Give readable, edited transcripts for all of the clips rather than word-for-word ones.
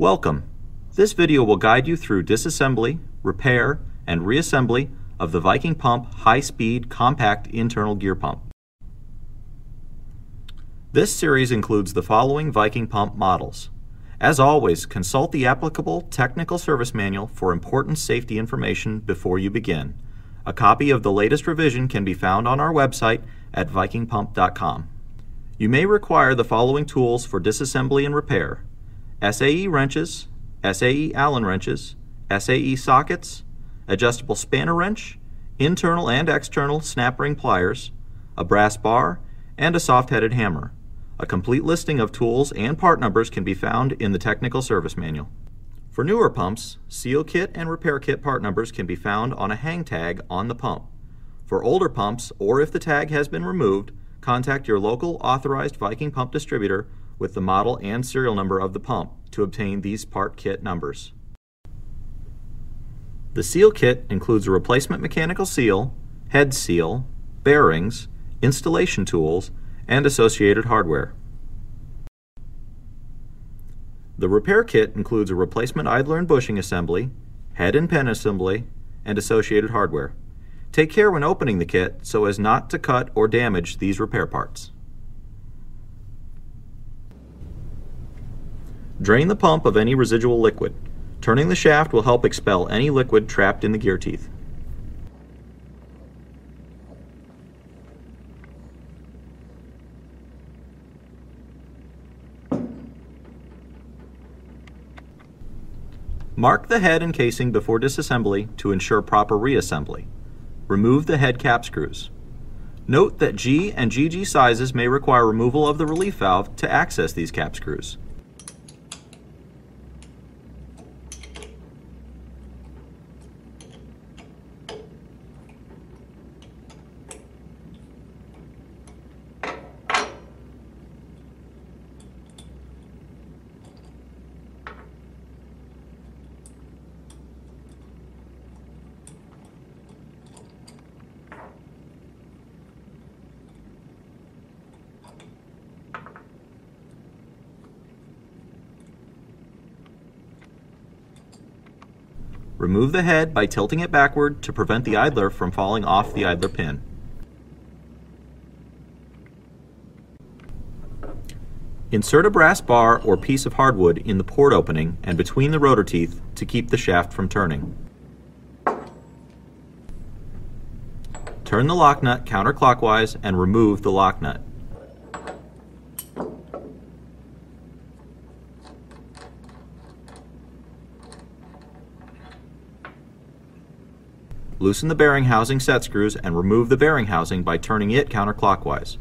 Welcome. This video will guide you through disassembly, repair, and reassembly of the Viking Pump high-speed compact internal gear pump. This series includes the following Viking Pump models. As always, consult the applicable technical service manual for important safety information before you begin. A copy of the latest revision can be found on our website at vikingpump.com. You may require the following tools for disassembly and repair: SAE wrenches, SAE Allen wrenches, SAE sockets, adjustable spanner wrench, internal and external snap ring pliers, a brass bar, and a soft-headed hammer. A complete listing of tools and part numbers can be found in the technical service manual. For newer pumps, seal kit and repair kit part numbers can be found on a hang tag on the pump. For older pumps, or if the tag has been removed, contact your local authorized Viking Pump distributor with the model and serial number of the pump to obtain these part kit numbers. The seal kit includes a replacement mechanical seal, head seal, bearings, installation tools, and associated hardware. The repair kit includes a replacement idler and bushing assembly, head and pen assembly, and associated hardware. Take care when opening the kit so as not to cut or damage these repair parts. Drain the pump of any residual liquid. Turning the shaft will help expel any liquid trapped in the gear teeth. Mark the head and casing before disassembly to ensure proper reassembly. Remove the head cap screws. Note that G and GG sizes may require removal of the relief valve to access these cap screws. Remove the head by tilting it backward to prevent the idler from falling off the idler pin. Insert a brass bar or piece of hardwood in the port opening and between the rotor teeth to keep the shaft from turning. Turn the lock nut counterclockwise and remove the lock nut. Loosen the bearing housing set screws and remove the bearing housing by turning it counterclockwise.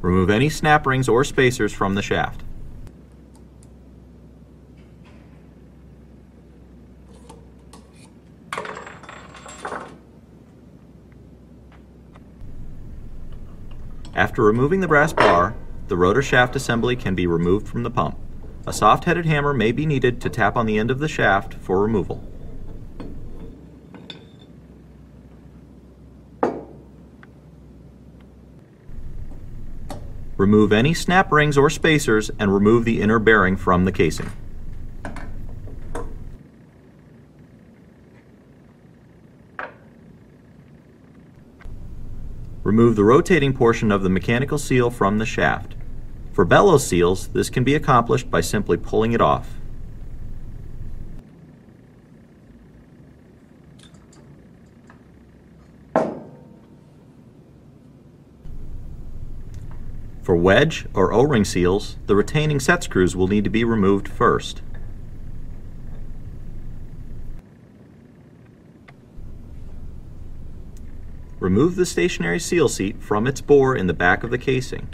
Remove any snap rings or spacers from the shaft. After removing the brass bar, the rotor shaft assembly can be removed from the pump. A soft-headed hammer may be needed to tap on the end of the shaft for removal. Remove any snap rings or spacers and remove the inner bearing from the casing. Remove the rotating portion of the mechanical seal from the shaft. For bellow seals, this can be accomplished by simply pulling it off. For wedge or O-ring seals, the retaining set screws will need to be removed first. Remove the stationary seal seat from its bore in the back of the casing.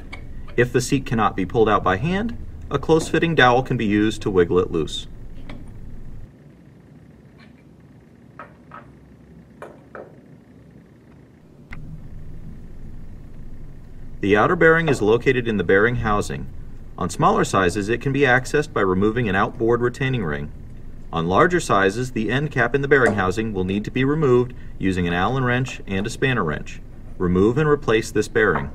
If the seat cannot be pulled out by hand, a close-fitting dowel can be used to wiggle it loose. The outer bearing is located in the bearing housing. On smaller sizes, it can be accessed by removing an outboard retaining ring. On larger sizes, the end cap in the bearing housing will need to be removed using an Allen wrench and a spanner wrench. Remove and replace this bearing.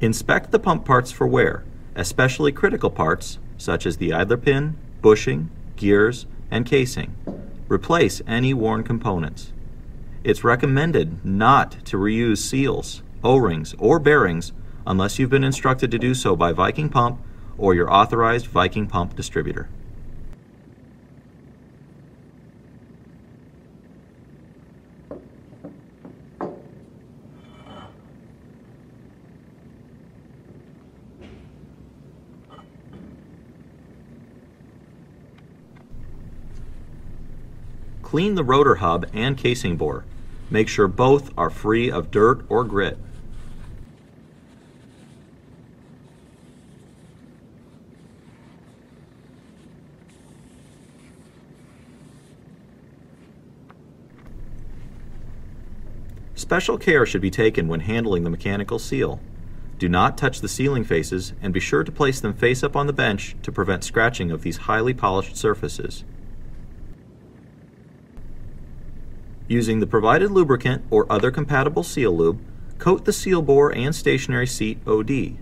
Inspect the pump parts for wear, especially critical parts such as the idler pin, bushing, gears, and casing. Replace any worn components. It's recommended not to reuse seals, O-rings, or bearings unless you've been instructed to do so by Viking Pump or your authorized Viking Pump distributor. Clean the rotor hub and casing bore. Make sure both are free of dirt or grit. Special care should be taken when handling the mechanical seal. Do not touch the sealing faces and be sure to place them face up on the bench to prevent scratching of these highly polished surfaces. Using the provided lubricant or other compatible seal lube, coat the seal bore and stationary seat OD.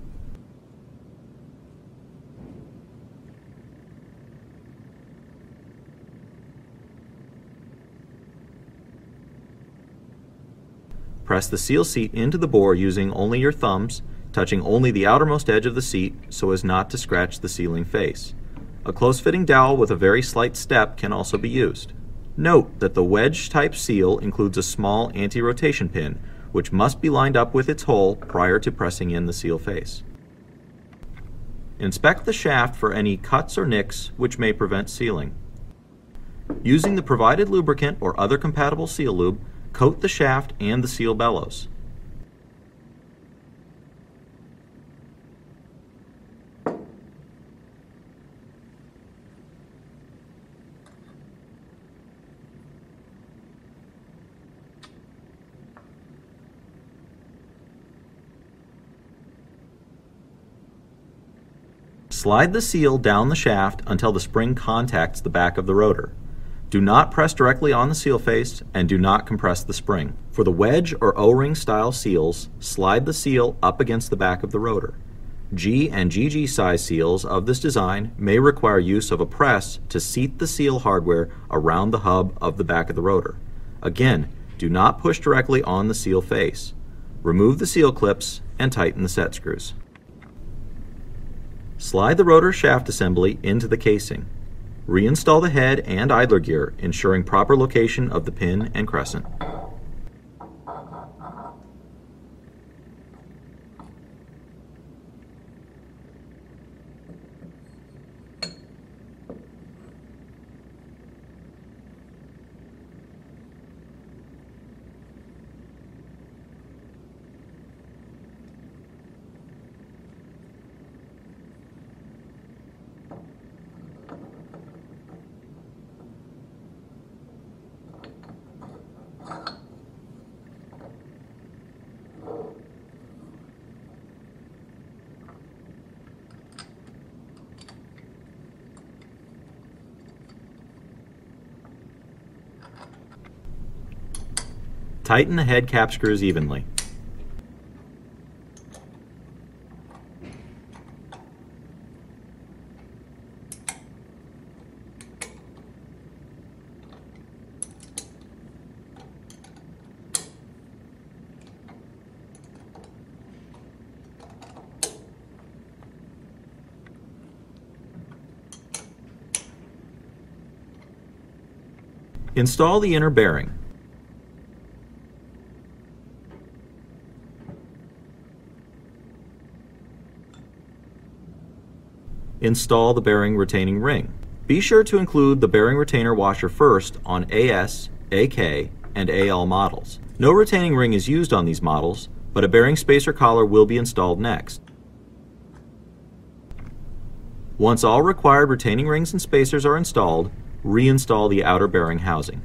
Press the seal seat into the bore using only your thumbs, touching only the outermost edge of the seat so as not to scratch the sealing face. A close-fitting dowel with a very slight step can also be used. Note that the wedge-type seal includes a small anti-rotation pin, which must be lined up with its hole prior to pressing in the seal face. Inspect the shaft for any cuts or nicks which may prevent sealing. Using the provided lubricant or other compatible seal lube, coat the shaft and the seal bellows. Slide the seal down the shaft until the spring contacts the back of the rotor. Do not press directly on the seal face and do not compress the spring. For the wedge or O-ring style seals, slide the seal up against the back of the rotor. G and GG size seals of this design may require use of a press to seat the seal hardware around the hub of the back of the rotor. Again, do not push directly on the seal face. Remove the seal clips and tighten the set screws. Slide the rotor shaft assembly into the casing. Reinstall the head and idler gear, ensuring proper location of the pin and crescent. Tighten the head cap screws evenly. Install the inner bearing. Install the bearing retaining ring. Be sure to include the bearing retainer washer first on AS, AK, and AL models. No retaining ring is used on these models, but a bearing spacer collar will be installed next. Once all required retaining rings and spacers are installed, reinstall the outer bearing housing.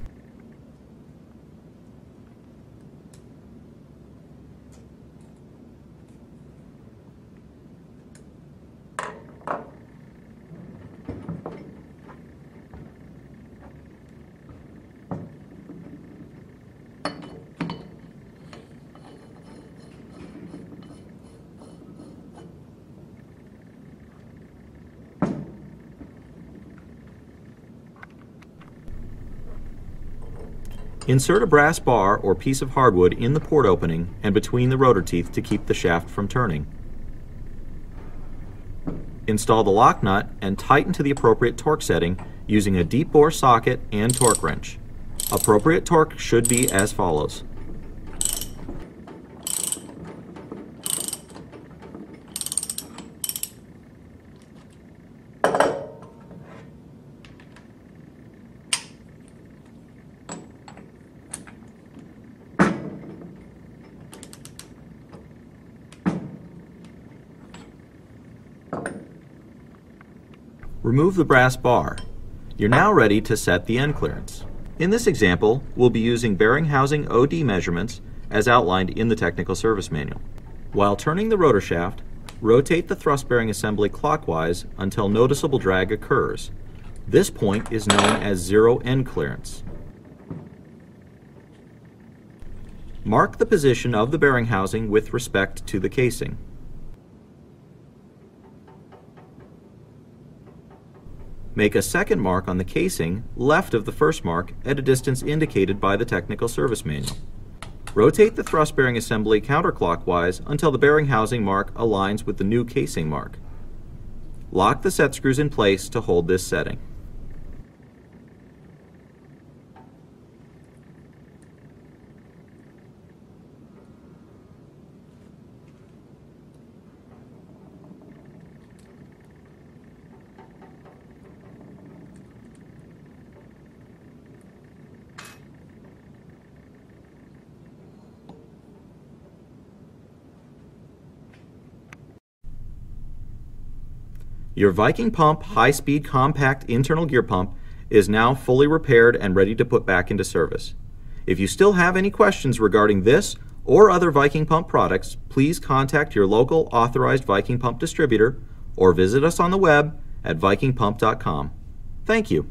Insert a brass bar or piece of hardwood in the port opening and between the rotor teeth to keep the shaft from turning. Install the lock nut and tighten to the appropriate torque setting using a deep bore socket and torque wrench. Appropriate torque should be as follows. Remove the brass bar. You're now ready to set the end clearance. In this example, we'll be using bearing housing OD measurements as outlined in the technical service manual. While turning the rotor shaft, rotate the thrust bearing assembly clockwise until noticeable drag occurs. This point is known as zero end clearance. Mark the position of the bearing housing with respect to the casing. Make a second mark on the casing left of the first mark at a distance indicated by the technical service manual. Rotate the thrust bearing assembly counterclockwise until the bearing housing mark aligns with the new casing mark. Lock the set screws in place to hold this setting. Your Viking Pump high-speed compact internal gear pump is now fully repaired and ready to put back into service. If you still have any questions regarding this or other Viking Pump products, please contact your local authorized Viking Pump distributor or visit us on the web at vikingpump.com. Thank you.